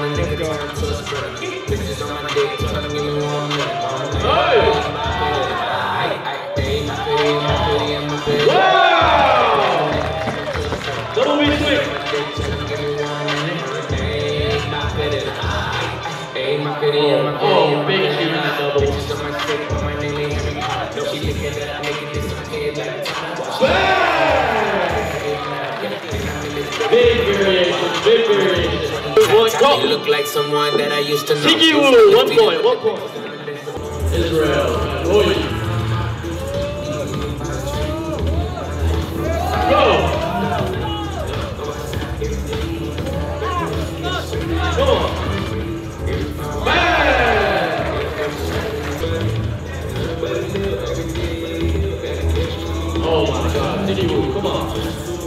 on the nigga turn to a stripper. Bitches on my dick, trying to give me 1 minute. Oh, big shoes and doubles. Big variation, big variation. One, go. You look like someone that I used to know. Tiki Wu, 1 point, 1 point. Israel, boy. Oh my God, Tiki Wu, come on.